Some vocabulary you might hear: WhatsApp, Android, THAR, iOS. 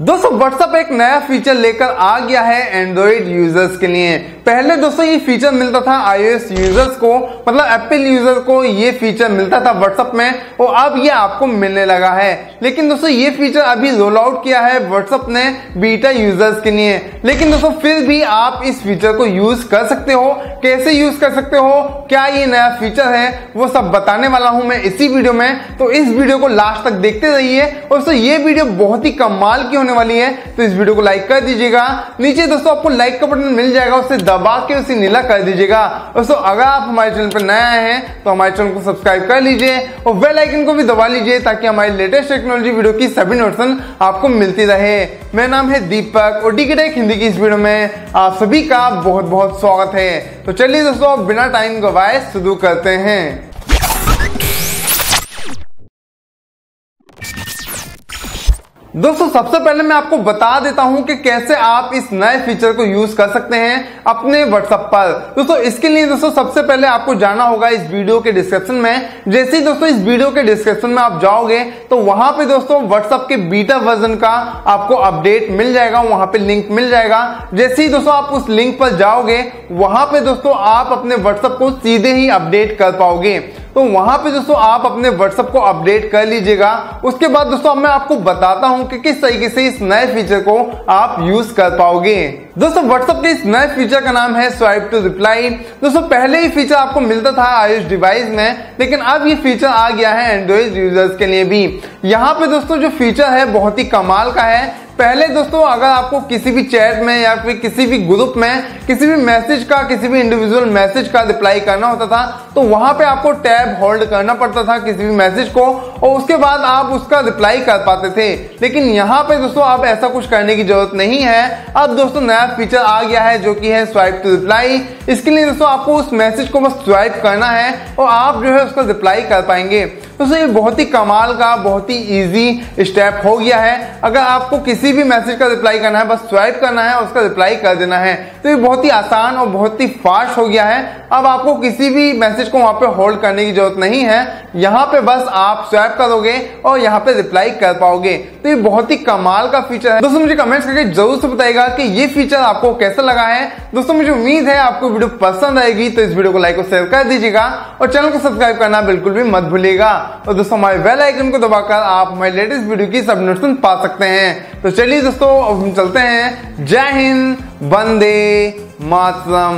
दोस्तों WhatsApp एक नया फीचर लेकर आ गया है एंड्रॉइड यूजर्स के लिए। पहले दोस्तों ये फीचर मिलता था iOS यूजर्स को, मतलब एप्पल यूजर्स को ये फीचर मिलता था WhatsApp में, और अब ये आपको मिलने लगा है। लेकिन दोस्तों ये फीचर अभी रोल आउट किया है WhatsApp ने बीटा यूजर्स के लिए, लेकिन दोस्तों फिर भी आप इस फीचर को यूज कर सकते हो। कैसे यूज कर सकते हो, क्या ये नया फीचर है, वो सब बताने वाला हूं मैं इसी वीडियो में। तो इस वीडियो को लास्ट तक देखते रहिए। और दोस्तों ये वीडियो बहुत ही कमाल की वाली है, तो इस वीडियो को लाइक कर दीजिएगा। नीचे दोस्तों आपको लाइक का बटन मिल जाएगा, उसे दबा के उसे नीला कर दीजिएगा। दोस्तों अगर आप हमारे चैनल पर नए आए हैं तो हमारे चैनल को सब्सक्राइब कर लीजिए और बेल आइकन को भी दबा लीजिए, ताकि हमारी लेटेस्ट टेक्नोलॉजी वीडियो की सभी नोटिफिकेशन आपको मिलती रहे। मेरा नाम है दीपक और डिजिटल हिंदी की इस वीडियो में आप सभी का बहुत बहुत स्वागत है। तो चलिए दोस्तों बिना टाइम गवाए शुरू करते हैं। दोस्तों सबसे पहले मैं आपको बता देता हूं कि कैसे आप इस नए फीचर को यूज कर सकते हैं अपने WhatsApp पर। दोस्तों इसके लिए दोस्तों सबसे पहले आपको जाना होगा इस वीडियो के डिस्क्रिप्शन में। जैसे ही दोस्तों इस वीडियो के डिस्क्रिप्शन में आप जाओगे तो वहां पे दोस्तों WhatsApp के बीटा वर्जन का आपको अपडेट मिल जाएगा, वहां पे लिंक मिल जाएगा। जैसे ही दोस्तों आप उस लिंक पर जाओगे, वहां पे दोस्तों आप अपने WhatsApp को सीधे ही अपडेट कर पाओगे। तो वहां पे दोस्तों आप अपने WhatsApp को अपडेट कर लीजिएगा। उसके बाद दोस्तों मैं आपको बताता हूं कि किस तरीके से इस नए फीचर को आप यूज कर पाओगे। दोस्तों WhatsApp के इस नए फीचर का नाम है स्वाइप टू रिप्लाई। दोस्तों पहले ही फीचर आपको मिलता था iOS डिवाइस में, लेकिन अब ये फीचर आ गया है एंड्रॉइड यूजर्स के लिए भी। यहाँ पे दोस्तों जो फीचर है बहुत ही कमाल का है। पहले दोस्तों अगर आपको किसी भी चैट में या फिर किसी भी ग्रुप में किसी भी मैसेज का, किसी भी इंडिविजुअल मैसेज का रिप्लाई करना होता था, तो वहां पे आपको टैब होल्ड करना पड़ता था किसी भी मैसेज को, और उसके बाद आप उसका रिप्लाई कर पाते थे। लेकिन यहाँ पे दोस्तों आप ऐसा कुछ करने की जरूरत नहीं है। अब दोस्तों नया फीचर आ गया है जो कि है स्वाइप टू रिप्लाई। इसके लिए दोस्तों आपको उस मैसेज को बस स्वाइप करना है और आप जो है उसका रिप्लाई कर पाएंगे। दोस्तों ये बहुत ही कमाल का, बहुत ही ईजी स्टेप हो गया है। अगर आपको किसी भी मैसेज का रिप्लाई करना है, बस स्वाइप करना है, उसका रिप्लाई कर देना है। तो ये बहुत ही आसान और बहुत ही फास्ट हो गया है। अब आपको किसी भी मैसेज को वहां पे होल्ड करने की जरूरत नहीं है। यहाँ पे बस आप स्वाइप करोगे और यहाँ पे रिप्लाई कर पाओगे। तो ये बहुत ही कमाल का फीचर है। दोस्तों मुझे कमेंट्स करके जरूर से बताइएगा कि ये फीचर आपको कैसा लगा है। दोस्तों मुझे उम्मीद है आपको वीडियो पसंद आएगी, तो इस वीडियो को लाइक और शेयर कर दीजिएगा और चैनल को सब्सक्राइब करना बिल्कुल भी मत भूलिएगा। और दोस्तों हमारे बेल आइकन को दबाकर आप हमारे लेटेस्ट वीडियो की सब नोटिफिकेशन पा सकते हैं। तो चलिए दोस्तों अब हम चलते हैं। जय हिंद, वंदे मातरम।